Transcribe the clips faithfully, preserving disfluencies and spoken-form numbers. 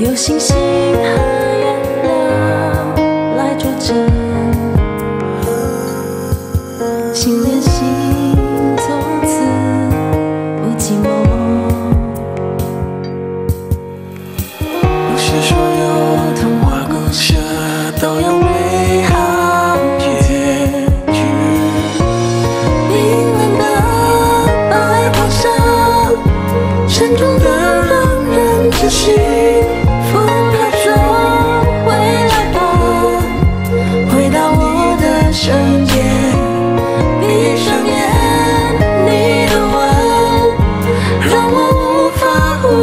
有星星和月亮来作证，心连心，从此不寂寞。不是所有童话故事都有美好结局。冰冷的白袍上，沉重的让人窒息。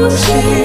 We'll be right back.